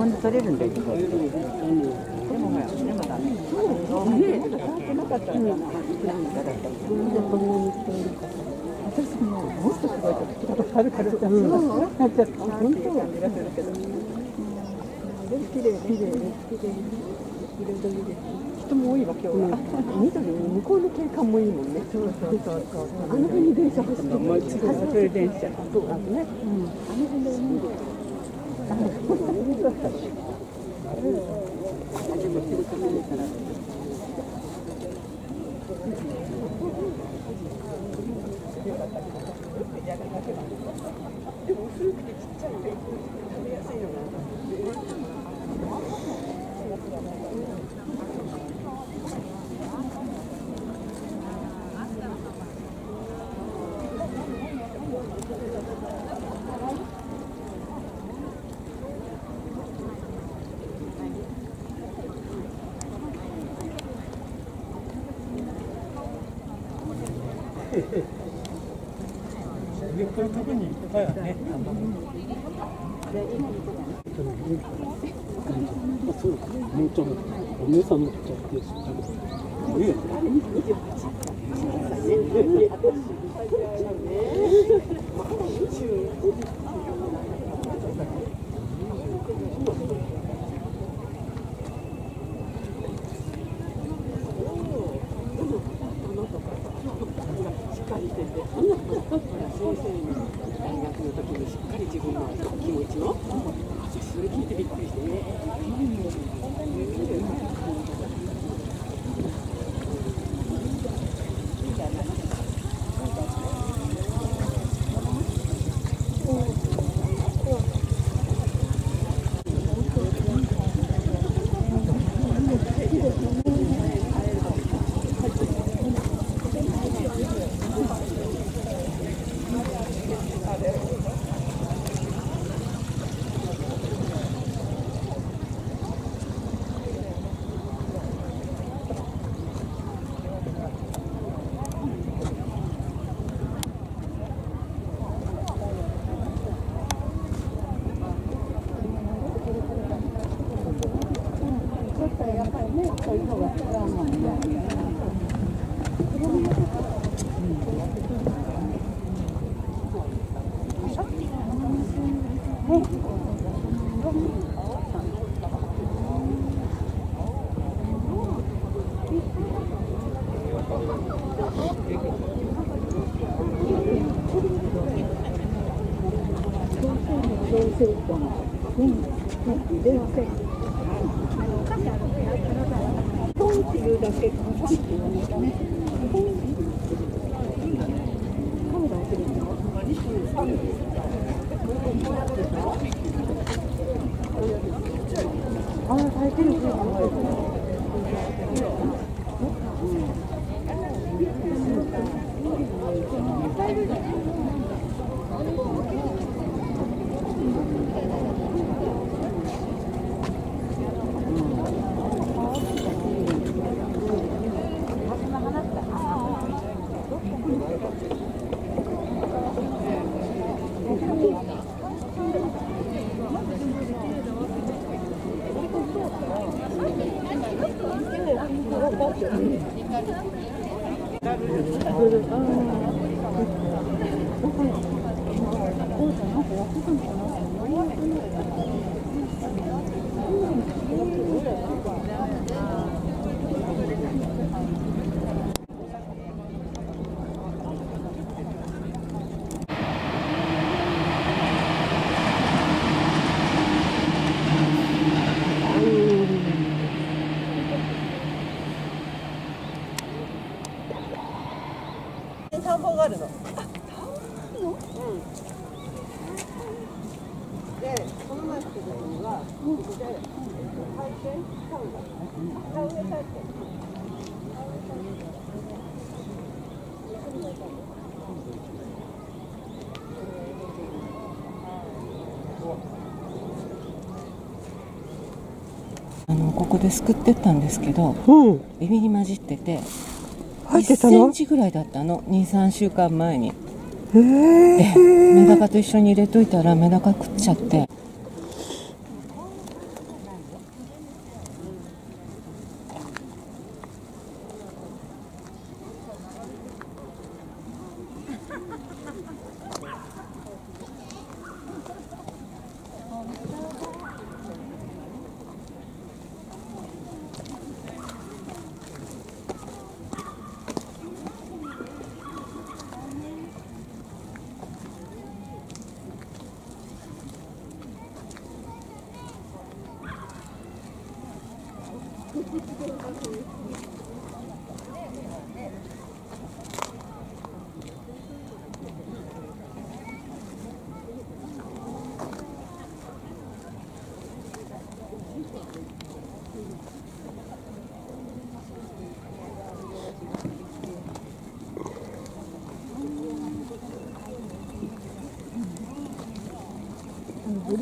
分で取れるんだよ。でもほら、でもダメ。触ってなかったらな。私ももっとすごいとき、ちょっと軽々となっちゃった。本当は見らせるけど。綺麗ね。綺麗ね。色々いいです。人も多いわ今日は。緑に向こうの景観もいいもんね。そうそうそうそう。あの辺に電車走ってる。走る電車。そうだね。あの辺で見る。でも古くてちっちゃいんで食べやすいよな。ここですくってったんですけど、エビに混じってて1センチぐらいだったの、2、3週間前に。でメダカと一緒に入れといたらメダカ食っちゃって、あ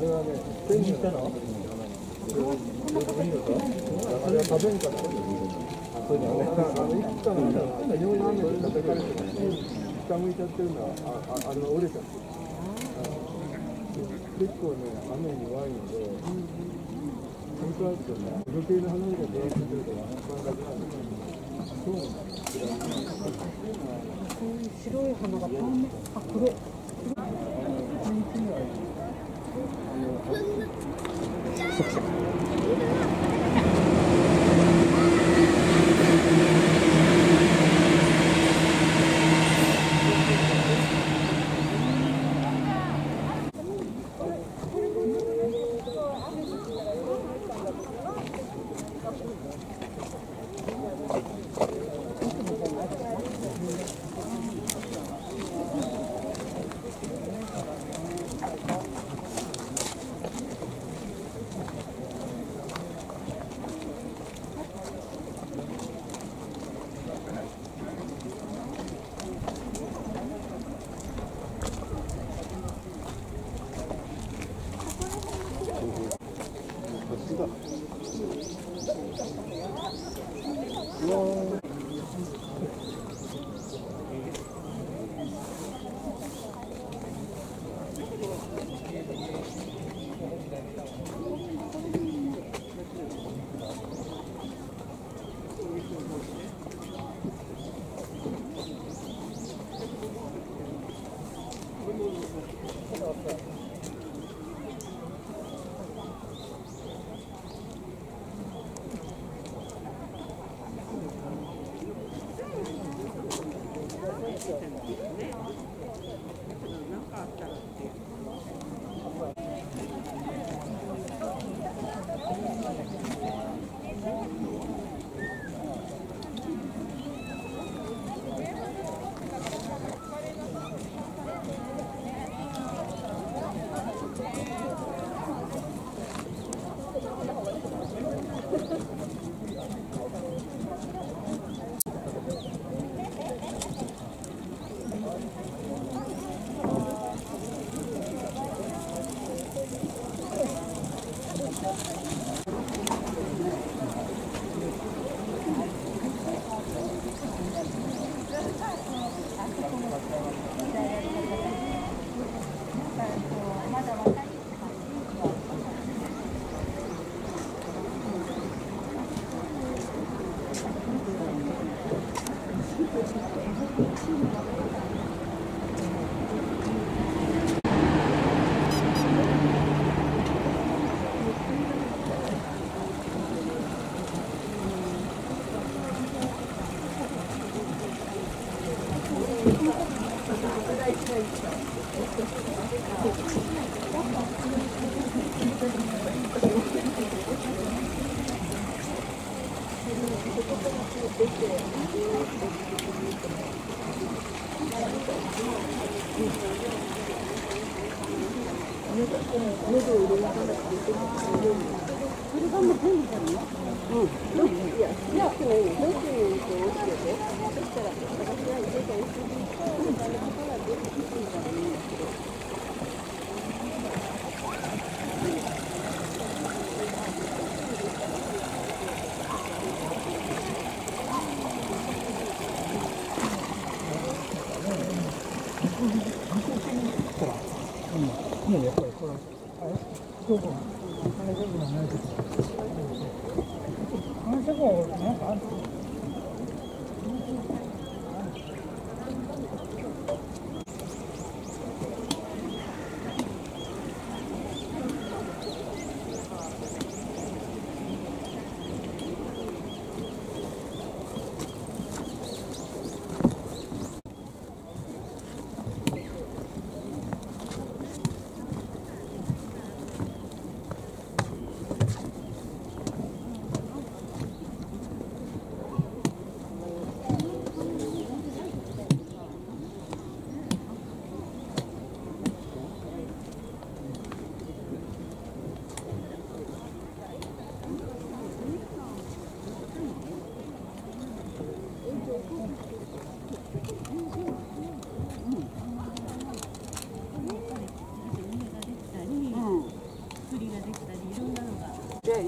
れはね、手にしたの？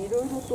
いろいろと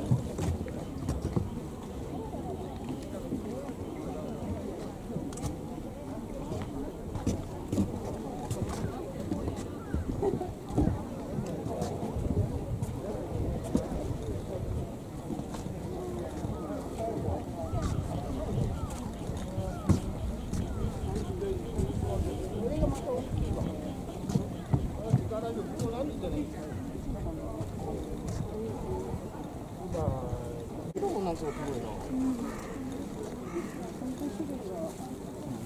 元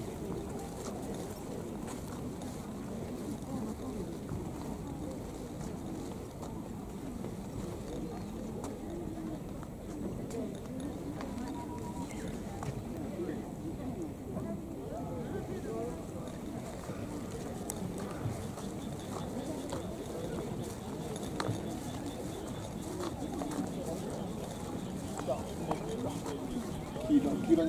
気に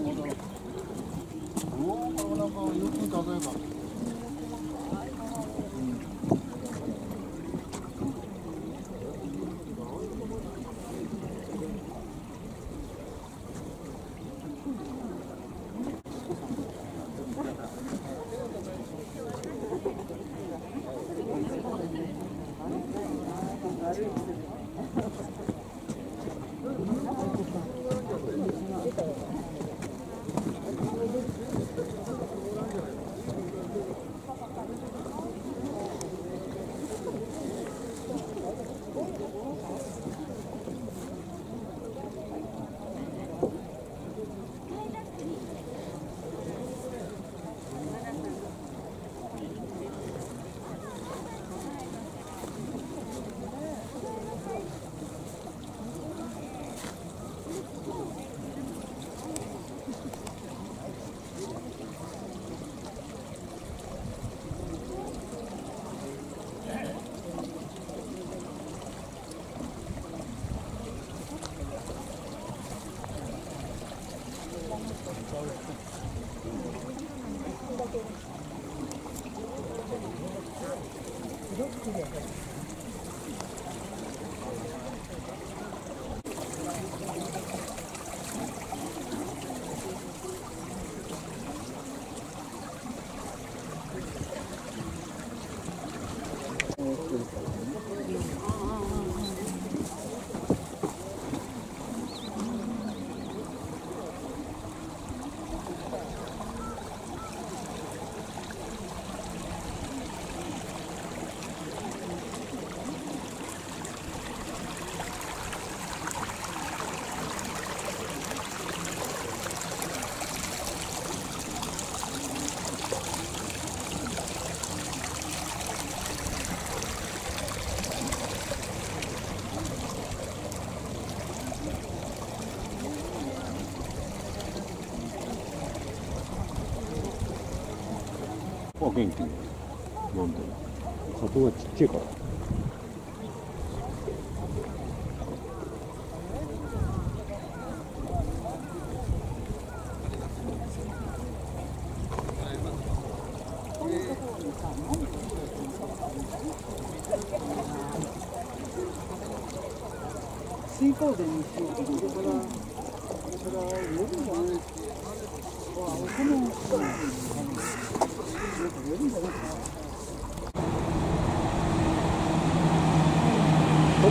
飲んでる。里がちっちゃいから。水耕田にしようと思ったから、夜も雨って、お金もかかるんですよね。こ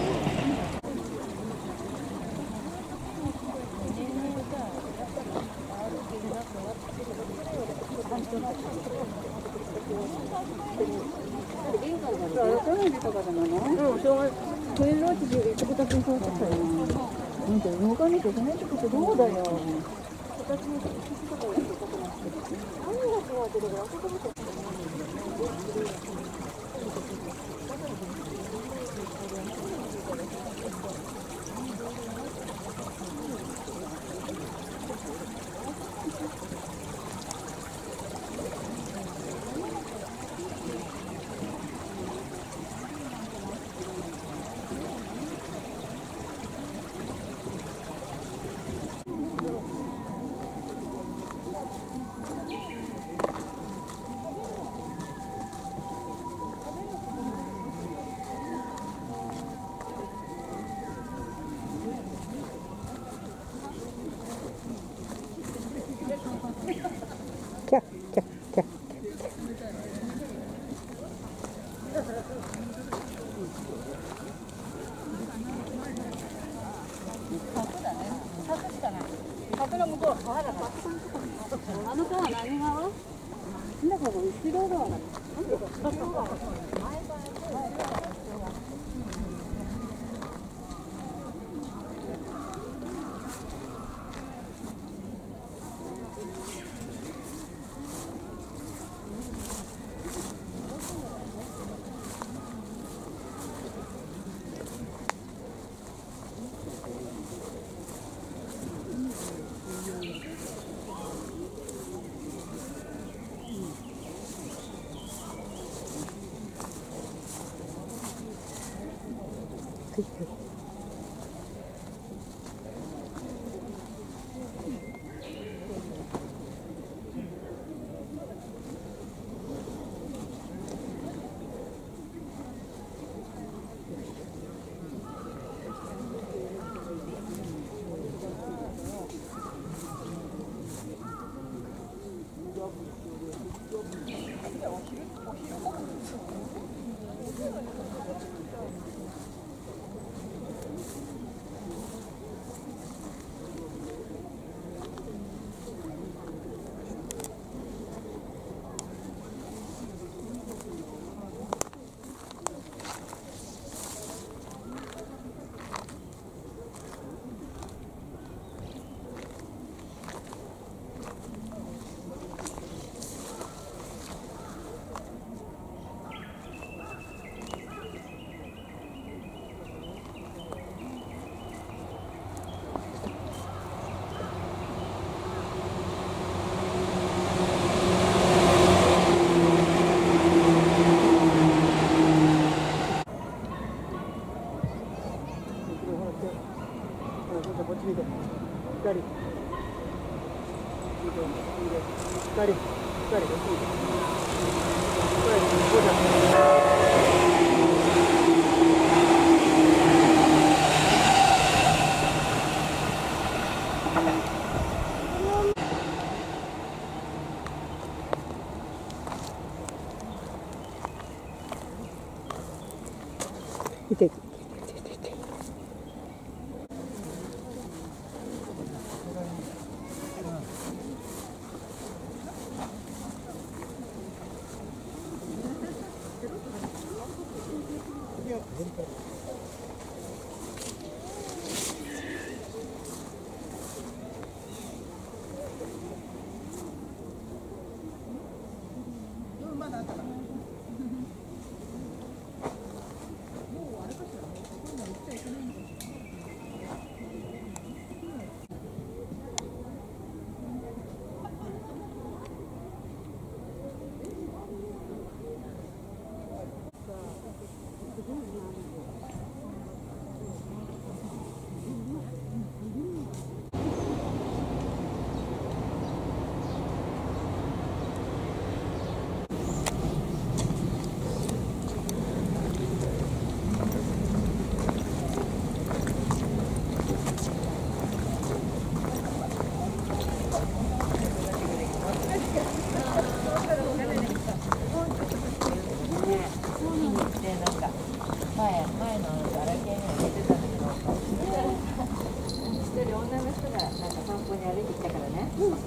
そうじゃ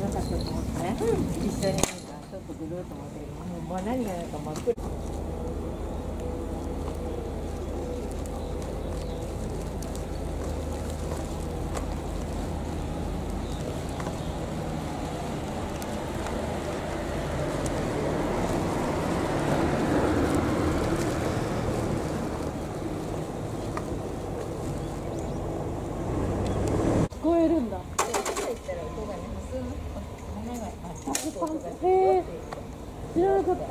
なかったと思ってね、実際になんかちょっとぐるっと思ってもう何がないか真っ暗。聞こえるんだ。知らなかった。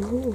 Ooh.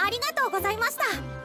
ありがとうございました。